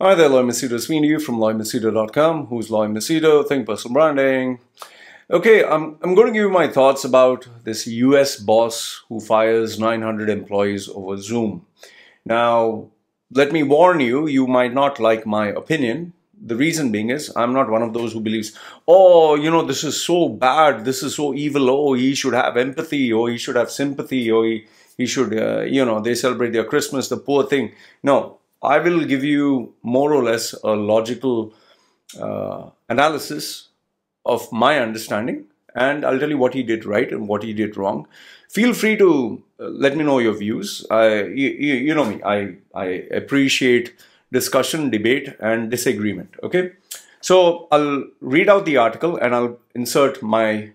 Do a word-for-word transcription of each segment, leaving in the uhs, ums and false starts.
Hi there, Loy Mesido Sweeney from Loy Mesido dot com. Who's Loy Mesido? Think Personal Branding. Okay, I'm, I'm going to give you my thoughts about this U S boss who fires nine hundred employees over Zoom. Now, let me warn you, you might not like my opinion. The reason being is I'm not one of those who believes, oh, you know, this is so bad, this is so evil, oh, he should have empathy, or he should have sympathy, or he, he should, uh, you know, they celebrate their Christmas, the poor thing. No. I will give you more or less a logical uh, analysis of my understanding, and I'll tell you what he did right and what he did wrong. Feel free to let me know your views. I, you, you know me, I, I appreciate discussion, debate, and disagreement. Okay, so I'll read out the article and I'll insert my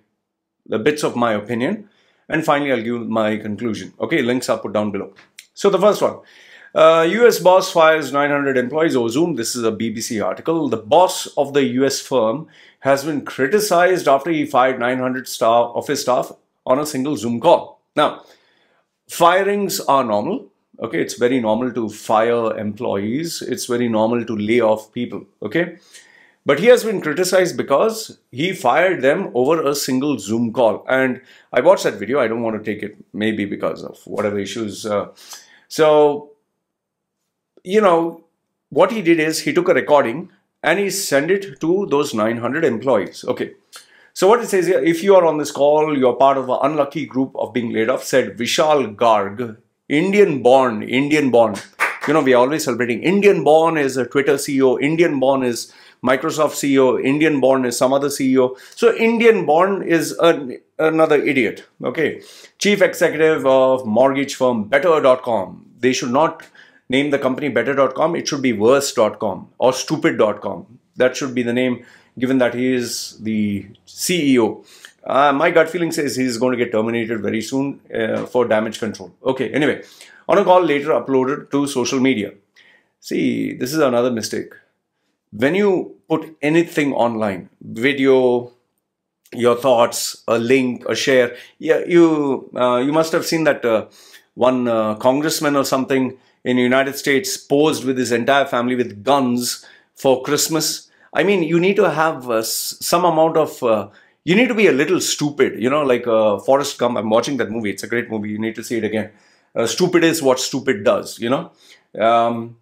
the bits of my opinion, and finally I'll give my conclusion. Okay, links are put down below. So the first one. Uh, U S boss fires nine hundred employees over Zoom. This is a B B C article. The boss of the U S firm has been criticized after he fired nine hundred staff, office staff on a single Zoom call. Now, firings are normal. Okay, it's very normal to fire employees. It's very normal to lay off people. Okay, but he has been criticized because he fired them over a single Zoom call. And I watched that video. I don't want to take it, maybe because of whatever issues. Uh, so. You know, what he did is he took a recording and he sent it to those nine hundred employees. Okay. So what it says here, if you are on this call, you're part of an unlucky group of being laid off, said Vishal Garg, Indian born, Indian born. You know, we are always celebrating. Indian born is a Twitter C E O. Indian born is Microsoft C E O. Indian born is some other C E O. So Indian born is an, another idiot. Okay. Chief executive of mortgage firm Better dot com. They should not name the company Better dot com, it should be Worse dot com or Stupid dot com. That should be the name, given that he is the C E O. Uh, my gut feeling says he is going to get terminated very soon uh, for damage control. Okay, anyway, on a call later uploaded to social media. See, this is another mistake. When you put anything online, video, your thoughts, a link, a share, yeah, you, uh, you must have seen that uh, one uh, congressman or something in the United States posed with his entire family with guns for Christmas. I mean, you need to have uh, some amount of, uh, you need to be a little stupid, you know, like uh, Forrest Gump. I'm watching that movie. It's a great movie. You need to see it again. Uh, stupid is what stupid does, you know. Um,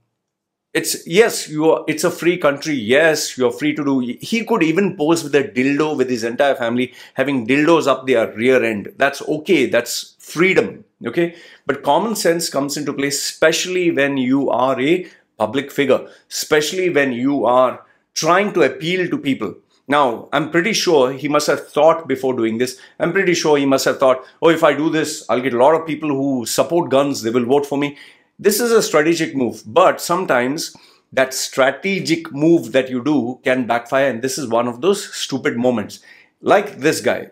it's, yes, you are, it's a free country. Yes, you're free to do. He could even pose with a dildo with his entire family, having dildos up their rear end. That's okay. That's freedom. Okay, but common sense comes into play, especially when you are a public figure, especially when you are trying to appeal to people. Now, I'm pretty sure he must have thought before doing this. I'm pretty sure he must have thought, oh, if I do this, I'll get a lot of people who support guns. They will vote for me. This is a strategic move, but sometimes that strategic move that you do can backfire. And this is one of those stupid moments, like this guy.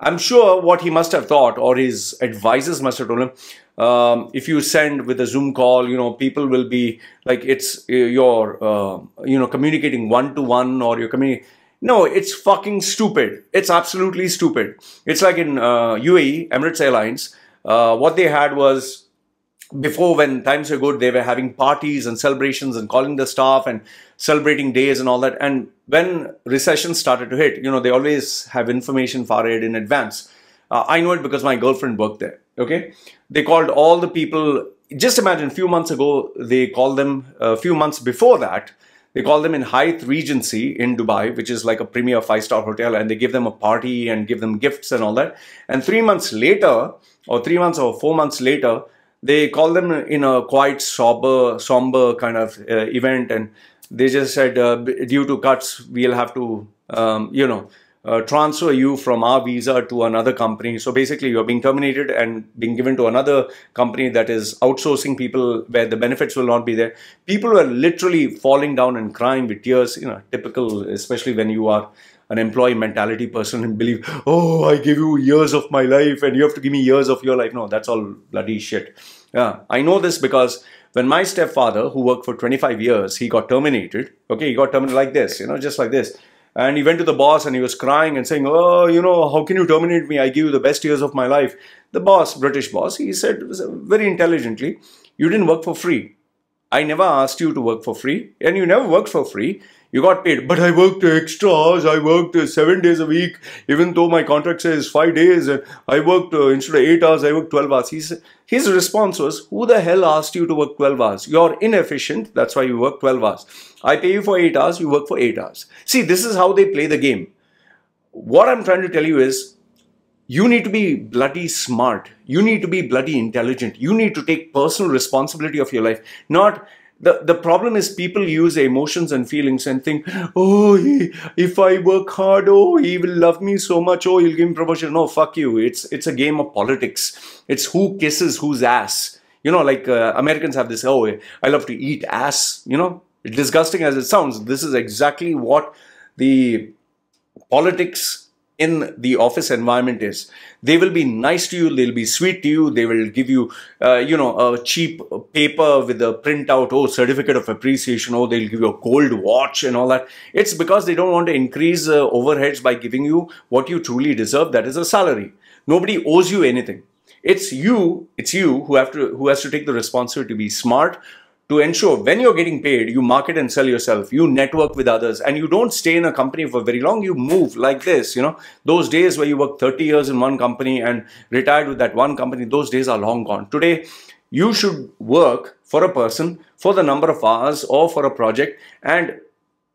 I'm sure what he must have thought, or his advisors must have told him, um, if you send with a Zoom call, you know, people will be like, it's uh, you're, uh, you know, communicating one-to-one, or you're communicating. No, it's fucking stupid. It's absolutely stupid. It's like in uh, U A E, Emirates Airlines, uh, what they had was, before, when times were good, they were having parties and celebrations and calling the staff and celebrating days and all that. And when recession started to hit, you know, they always have information forwarded in advance. Uh, I know it because my girlfriend worked there. Okay. They called all the people. Just imagine, a few months ago, they called them, a uh, few months before that, they called them in Hyatt Regency in Dubai, which is like a premier five-star hotel. And they give them a party and give them gifts and all that. And three months later, or three months or four months later, they call them in a quite sober, somber kind of uh, event, and they just said, uh, due to cuts, we'll have to, um, you know, uh, transfer you from our visa to another company. So basically, you're being terminated and being given to another company that is outsourcing people, where the benefits will not be there. People were literally falling down and crying with tears, you know, typical, especially when you are an employee mentality person and believe, oh, I give you years of my life and you have to give me years of your life. No, that's all bloody shit. Yeah, I know this because when my stepfather, who worked for twenty-five years, he got terminated. Okay, he got terminated like this, you know, just like this. And he went to the boss and he was crying and saying, oh, you know, how can you terminate me? I give you the best years of my life. The boss, British boss, he said very intelligently, you didn't work for free. I never asked you to work for free, and you never worked for free. You got paid. But I worked extra hours. I worked seven days a week, even though my contract says five days. I worked, uh, instead of eight hours, I worked twelve hours. He's, his response was, who the hell asked you to work twelve hours? You're inefficient. That's why you work twelve hours. I pay you for eight hours. You work for eight hours. See, this is how they play the game. What I'm trying to tell you is, you need to be bloody smart. You need to be bloody intelligent. You need to take personal responsibility of your life. Not the, the problem is people use emotions and feelings and think, oh, he, if I work hard, oh, he will love me so much. Oh, he'll give me promotion. No, fuck you. It's, it's a game of politics. It's who kisses whose ass. You know, like uh, Americans have this, oh, I love to eat ass. You know, disgusting as it sounds, this is exactly what the politics in the office environment is. They will be nice to you, they'll be sweet to you, they will give you, uh, you know, a cheap paper with a printout, oh, certificate of appreciation, oh, they'll give you a gold watch and all that. It's because they don't want to increase uh, overheads by giving you what you truly deserve, that is a salary. Nobody owes you anything. It's you, it's you who have to, who has to take the responsibility to be smart, to ensure when you're getting paid, you market and sell yourself, you network with others, and you don't stay in a company for very long, you move like this, you know. Those days where you work thirty years in one company and retired with that one company, those days are long gone. Today, you should work for a person, for the number of hours or for a project, and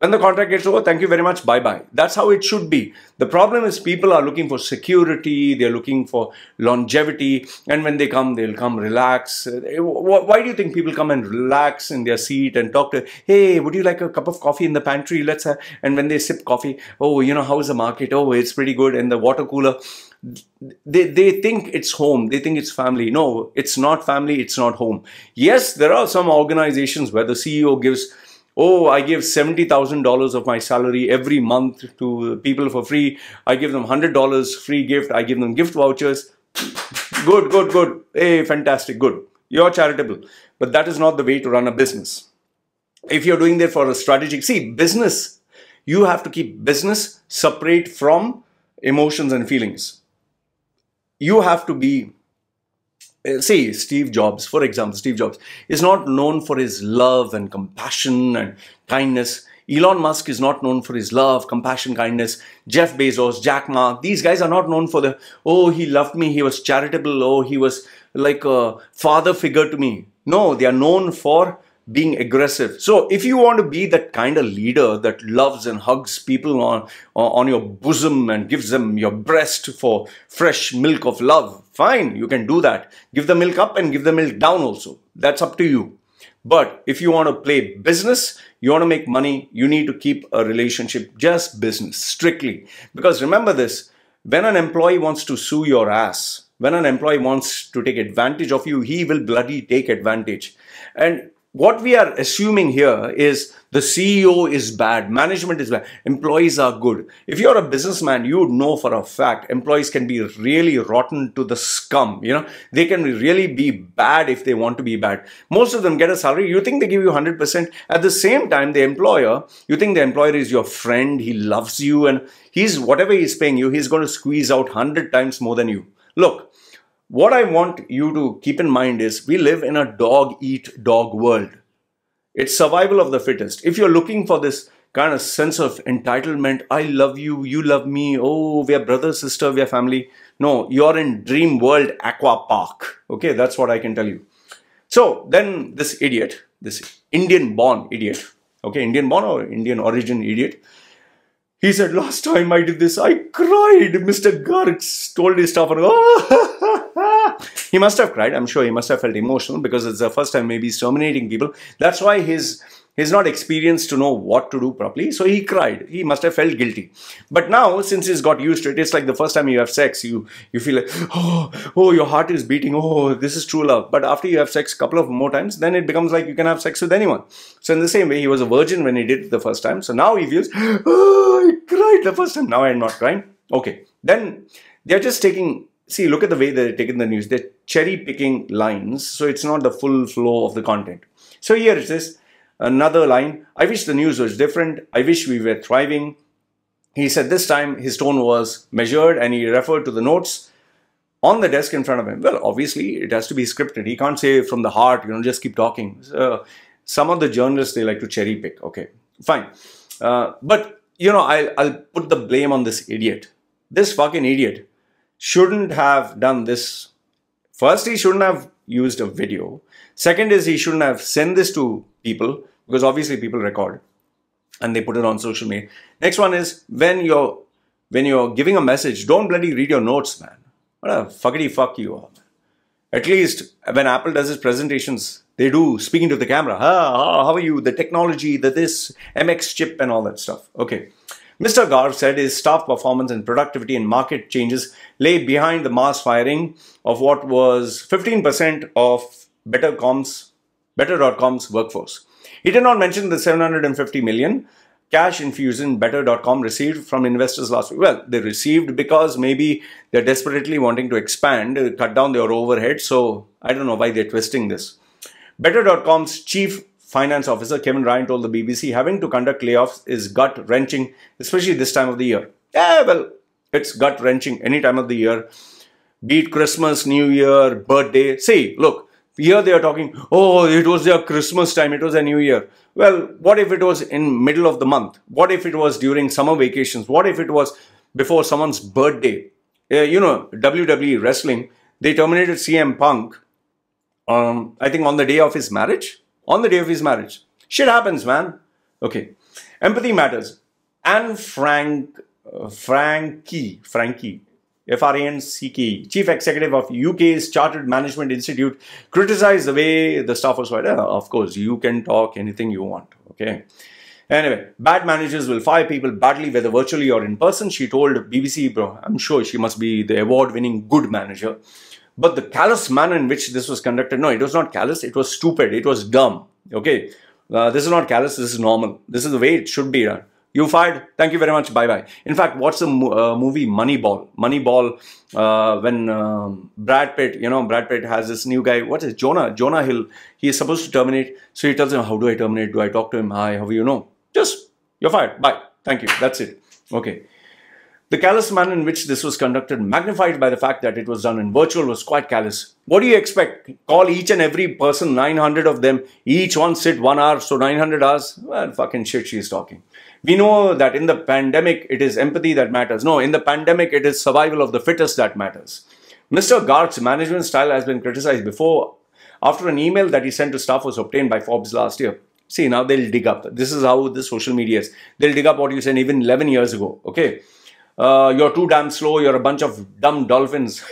when the contract gets over, thank you very much, bye-bye. That's how it should be. The problem is people are looking for security, they're looking for longevity, and when they come, they'll come relax. Why do you think people come and relax in their seat and talk to, hey, would you like a cup of coffee in the pantry? Let's have, and when they sip coffee, oh, you know, how's the market? Oh, it's pretty good. And the water cooler, they, they think it's home. They think it's family. No, it's not family. It's not home. Yes, there are some organizations where the C E O gives, oh, I give seventy thousand dollars of my salary every month to people for free. I give them one hundred dollars free gift. I give them gift vouchers. Good, good, good. Hey, fantastic, good. You're charitable. But that is not the way to run a business. If you're doing that for a strategic... See, business, you have to keep business separate from emotions and feelings. You have to be... See, Steve Jobs, for example, Steve Jobs is not known for his love and compassion and kindness. Elon Musk is not known for his love, compassion, kindness. Jeff Bezos, Jack Ma, these guys are not known for the, oh, he loved me, he was charitable, oh, he was like a father figure to me. No, they are known for being aggressive. So if you want to be that kind of leader that loves and hugs people on, on your bosom and gives them your breast for fresh milk of love, fine, you can do that. Give the milk up and give the milk down also. That's up to you. But if you want to play business, you want to make money, you need to keep a relationship just business, strictly. Because remember this, when an employee wants to sue your ass, when an employee wants to take advantage of you, he will bloody take advantage. And what we are assuming here is the C E O is bad, management is bad, employees are good. If you're a businessman, you would know for a fact employees can be really rotten to the scum. You know, they can really be bad if they want to be bad. Most of them get a salary. You think they give you one hundred percent. At the same time, the employer, you think the employer is your friend, he loves you, and he's whatever he's paying you, he's going to squeeze out one hundred times more than you. Look. What I want you to keep in mind is we live in a dog-eat-dog world. It's survival of the fittest. If you're looking for this kind of sense of entitlement, I love you, you love me, oh, we are brother, sister, we are family. No, you're in dream world aqua park. Okay, that's what I can tell you. So then this idiot, this Indian-born idiot, okay, Indian-born or Indian-origin idiot, he said, last time I did this, I cried. Mister Garg told his staff, oh, he must have cried. I'm sure he must have felt emotional because it's the first time maybe he's terminating people. That's why he's, he's not experienced to know what to do properly. So he cried. He must have felt guilty. But now, since he's got used to it, it's like the first time you have sex, you, you feel like, oh, oh, your heart is beating. Oh, this is true love. But after you have sex a couple of more times, then it becomes like you can have sex with anyone. So in the same way, he was a virgin when he did it the first time. So now he feels, oh, cried the first time. Now I'm not crying. Okay. Then they're just taking, see, look at the way they're taking the news. They're cherry picking lines. So it's not the full flow of the content. So here it says, another line. I wish the news was different. I wish we were thriving. He said this time his tone was measured and he referred to the notes on the desk in front of him. Well, obviously it has to be scripted. He can't say from the heart, you know, just keep talking. So, some of the journalists, they like to cherry pick. Okay, fine. Uh, but, you know, I'll, I'll put the blame on this idiot. This fucking idiot shouldn't have done this. First, he shouldn't have used a video. Second is he shouldn't have sent this to people, because obviously people record and they put it on social media. Next one is when you're, when you're giving a message, don't bloody read your notes, man. What a fuckity fuck you are. At least when Apple does its presentations, they do speaking to the camera. Ah, how are you? The technology, the this, M X chip and all that stuff. Okay. Mister Garg said his staff performance and productivity and market changes lay behind the mass firing of what was fifteen percent of Better dot com's Better dot com's workforce. He did not mention the seven hundred fifty million cash infusion Better dot com received from investors last week. Well, they received because maybe they're desperately wanting to expand, cut down their overhead. So I don't know why they're twisting this. Better dot com's chief finance officer Kevin Ryan told the B B C having to conduct layoffs is gut-wrenching, especially this time of the year. Yeah, well, it's gut-wrenching any time of the year, be it Christmas, New Year, birthday. See, look, here they are talking, oh, it was their Christmas time, it was a New Year. Well, what if it was in middle of the month? What if it was during summer vacations? What if it was before someone's birthday? Uh, you know, W W E Wrestling, they terminated C M Punk, um, I think on the day of his marriage. On the day of his marriage. Shit happens, man. Okay. Empathy matters. Ann Francke, uh, Francke, Francke, F R A N C K E, chief executive of U K's Chartered Management Institute, criticized the way the staff was fired. Uh, of course, you can talk anything you want. Okay. Anyway, bad managers will fire people badly, whether virtually or in person. She told B B C, bro, I'm sure she must be the award-winning good manager. But the callous manner in which this was conducted, no, it was not callous, it was stupid, it was dumb, okay. Uh, this is not callous, this is normal. This is the way it should be done. You fired, thank you very much, bye-bye. In fact, what's the mo uh, movie Moneyball? Moneyball, uh, when um, Brad Pitt, you know, Brad Pitt has this new guy, what is it? Jonah, Jonah Hill. He is supposed to terminate, so he tells him, how do I terminate? Do I talk to him? Hi, how do you know? Just, you're fired, bye, thank you, that's it, okay. The callous manner in which this was conducted, magnified by the fact that it was done in virtual, was quite callous. What do you expect? Call each and every person, nine hundred of them, each one sit one hour, so nine hundred hours. Well, fucking shit she is talking. We know that in the pandemic, it is empathy that matters. No, in the pandemic, it is survival of the fittest that matters. Mister Garg's management style has been criticized before after an email that he sent to staff was obtained by Forbes last year. See, now they'll dig up. This is how the social media is. They'll dig up what you sent even eleven years ago, okay? Uh, you're too damn slow, you're a bunch of dumb dolphins.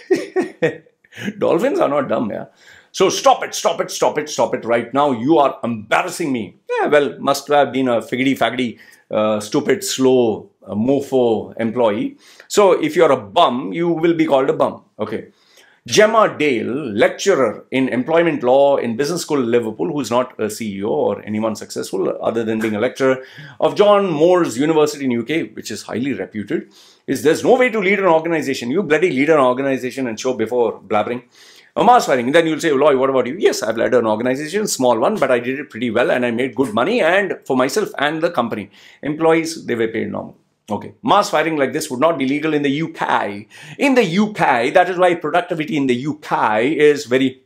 Dolphins are not dumb, yeah. So stop it, stop it, stop it, stop it right now. You are embarrassing me. Yeah, well, must have been a figgity-faggity, uh, stupid, slow, uh, mofo employee. So if you're a bum, you will be called a bum. Okay. Gemma Dale, lecturer in employment law in business school in Liverpool, who's not a C E O or anyone successful other than being a lecturer of John Moore's University in U K, which is highly reputed, is there's no way to lead an organization. You bloody lead an organization and show before blabbering. A mass firing. Then you'll say, Loy, what about you? Yes, I've led an organization, small one, but I did it pretty well and I made good money and for myself and the company. Employees, they were paid normal. Okay, mass firing like this would not be legal in the U K. In the U K, that is why productivity in the U K is very...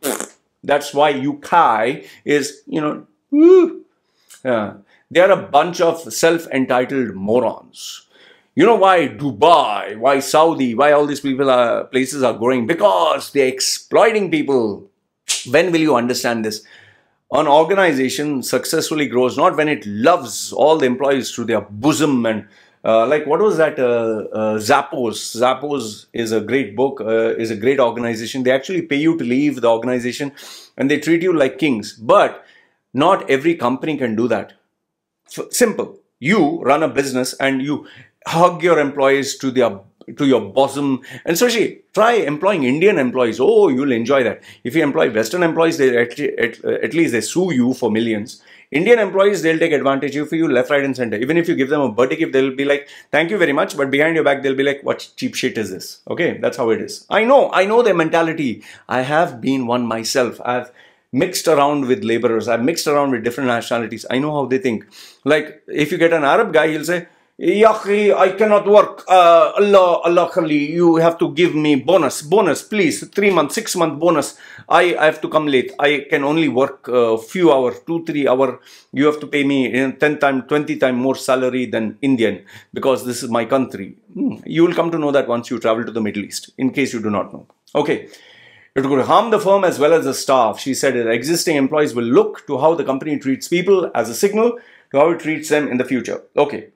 That's why U K is, you know... Woo, uh, they are a bunch of self-entitled morons. You know why Dubai, why Saudi, why all these people are, places are growing? Because they're exploiting people. When will you understand this? An organization successfully grows not when it loves all the employees through their bosom and... Uh, like what was that? Uh, uh, Zappos. Zappos is a great book, uh, is a great organization. They actually pay you to leave the organization and they treat you like kings. But not every company can do that. F simple. You run a business and you hug your employees to their to your bosom. And especially try employing Indian employees. Oh, you'll enjoy that. If you employ Western employees, they at, at, at least they sue you for millions. Indian employees, they'll take advantage of you left, right and center. Even if you give them a birthday gift, they'll be like, thank you very much. But behind your back, they'll be like, what cheap shit is this? Okay, that's how it is. I know, I know their mentality. I have been one myself. I've mixed around with laborers. I've mixed around with different nationalities. I know how they think. Like if you get an Arab guy, he'll say, Yahi, I cannot work. Uh, Allah, Allah, khali, you have to give me bonus, bonus, please. Three month, six month bonus. I, I have to come late. I can only work a few hours, two, three hours. You have to pay me ten times, twenty times more salary than Indian because this is my country. Hmm. You will come to know that once you travel to the Middle East, in case you do not know. Okay. It could harm the firm as well as the staff. She said that existing employees will look to how the company treats people as a signal to how it treats them in the future. Okay.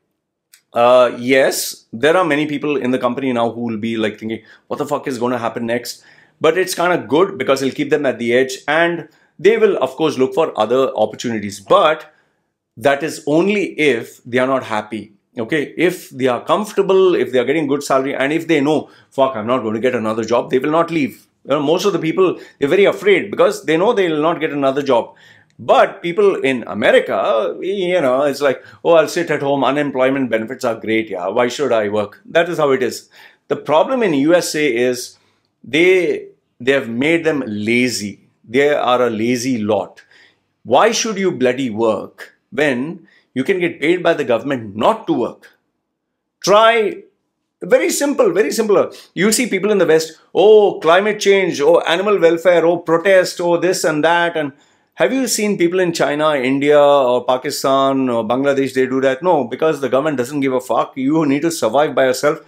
Uh, yes, there are many people in the company now who will be like thinking, what the fuck is going to happen next? But it's kind of good because it'll keep them at the edge and they will, of course, look for other opportunities. But that is only if they are not happy. Okay, if they are comfortable, if they are getting good salary and if they know, fuck, I'm not going to get another job, they will not leave. You know, most of the people, they're very afraid because they know they will not get another job. But people in America, you know, it's like, oh, I'll sit at home. Unemployment benefits are great. Yeah. Why should I work? That is how it is. The problem in U S A is they, they have made them lazy. They are a lazy lot. Why should you bloody work when you can get paid by the government not to work? Try Very simple, very simple. You see people in the West, oh, climate change, oh, animal welfare, oh, protest, oh, this and that. And have you seen people in China, India or Pakistan or Bangladesh, they do that? No, because the government doesn't give a fuck. You need to survive by yourself.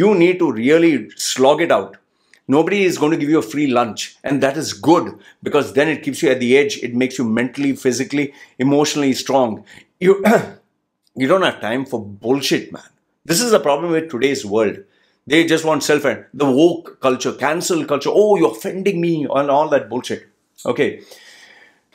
You need to really slog it out. Nobody is going to give you a free lunch. And that is good because then it keeps you at the edge. It makes you mentally, physically, emotionally strong. You, you don't have time for bullshit, man. This is the problem with today's world. They just want self-end. The woke culture, cancel culture. Oh, you're offending me and all that bullshit. Okay.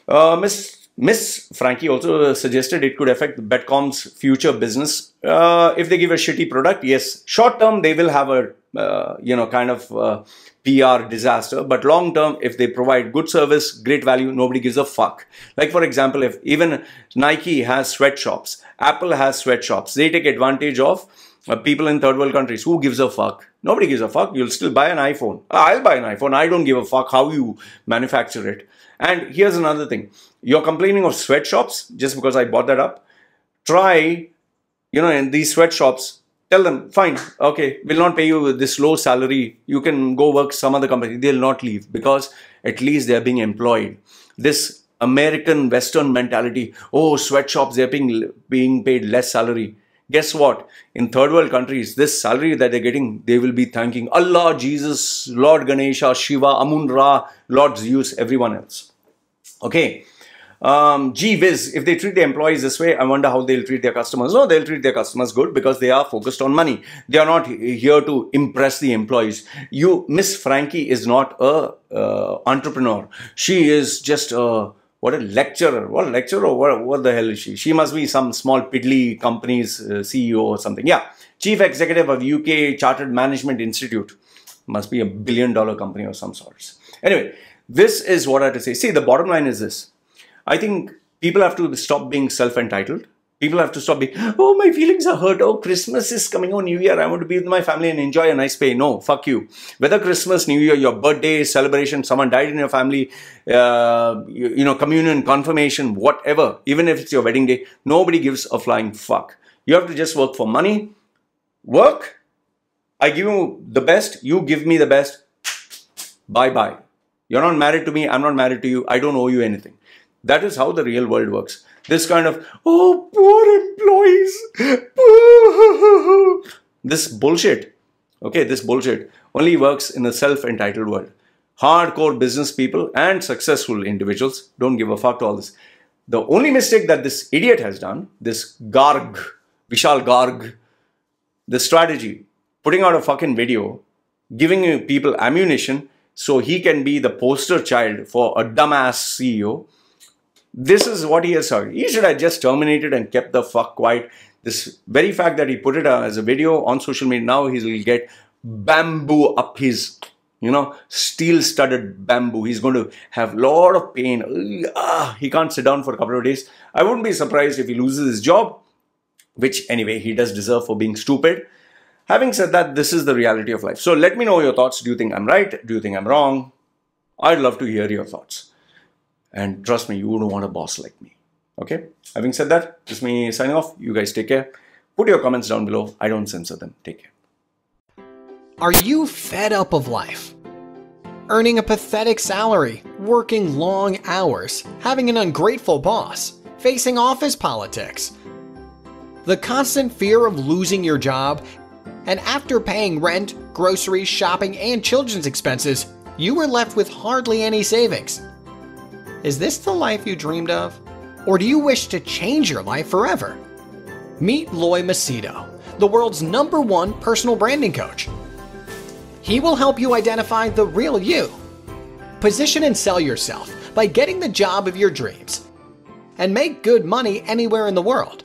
Uh, Miss Miss Francke also suggested it could affect Betcom's future business. Uh, if they give a shitty product, yes. Short term, they will have a, uh, you know, kind of uh, P R disaster. But long term, if they provide good service, great value, nobody gives a fuck. Like for example, if even Nike has sweatshops, Apple has sweatshops, they take advantage of uh, people in third world countries. Who gives a fuck? Nobody gives a fuck. You'll still buy an iPhone. I'll buy an iPhone. I don't give a fuck how you manufacture it. And here's another thing. You're complaining of sweatshops just because I bought that up. Try, you know, in these sweatshops, tell them, fine, okay, we'll not pay you this low salary. You can go work some other company. They'll not leave because at least they're being employed. This American Western mentality, oh, sweatshops, they're being, being paid less salary. Guess what? In third world countries, this salary that they're getting, they will be thanking Allah, Jesus, Lord Ganesha, Shiva, Amun Ra, Lord Zeus, everyone else. Okay, um, gee whiz, if they treat their employees this way, I wonder how they'll treat their customers. No, they'll treat their customers good because they are focused on money. They are not here to impress the employees. You, Miss Francke is not a uh, entrepreneur. She is just a, what a lecturer. What a lecturer? What, what the hell is she? She must be some small piddly company's uh, C E O or something. Yeah, Chief Executive of U K Chartered Management Institute. Must be a billion dollar company or some sorts. Anyway. This is what I have to say. See, the bottom line is this. I think people have to stop being self-entitled. People have to stop being, oh, my feelings are hurt. Oh, Christmas is coming. Oh, New Year. I want to be with my family and enjoy a nice pay. No, fuck you. Whether Christmas, New Year, your birthday, celebration, someone died in your family, uh, you, you know, communion, confirmation, whatever. Even if it's your wedding day, nobody gives a flying fuck. You have to just work for money. Work. I give you the best. You give me the best. Bye-bye. You're not married to me. I'm not married to you. I don't owe you anything. That is how the real world works. This kind of, oh, poor employees. This bullshit. Okay, this bullshit only works in a self-entitled world. Hardcore business people and successful individuals don't give a fuck to all this. The only mistake that this idiot has done, this Garg, Vishal Garg, the strategy, putting out a fucking video, giving people ammunition, so he can be the poster child for a dumbass C E O. This is what he has heard. He should have just terminated and kept the fuck quiet. This very fact that he put it as a video on social media, now he will get bamboo up his, you know, steel-studded bamboo. He's going to have a lot of pain. Ah, he can't sit down for a couple of days. I wouldn't be surprised if he loses his job, which anyway, he does deserve for being stupid. Having said that, this is the reality of life. So let me know your thoughts. Do you think I'm right? Do you think I'm wrong? I'd love to hear your thoughts. And trust me, you wouldn't want a boss like me. Okay? Having said that, this is me signing off. You guys take care. Put your comments down below. I don't censor them. Take care. Are you fed up of life? Earning a pathetic salary, working long hours, having an ungrateful boss, facing office politics, the constant fear of losing your job, and after paying rent, groceries, shopping, and children's expenses, you were left with hardly any savings. Is this the life you dreamed of? Or do you wish to change your life forever? Meet Loy Mesido, the world's number one personal branding coach. He will help you identify the real you, position and sell yourself by getting the job of your dreams, and make good money anywhere in the world.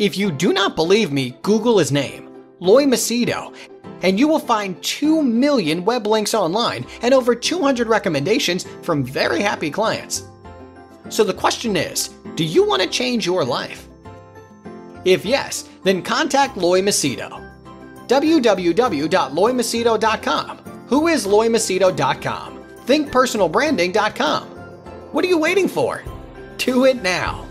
If you do not believe me, Google his name, Loy Mesido, and you will find two million web links online and over two hundred recommendations from very happy clients. So the question is, do you want to change your life? If yes, then contact Loy Mesido. w w w dot loy mesido dot com. Who is loy mesido dot com? think personal branding dot com. What are you waiting for? Do it now.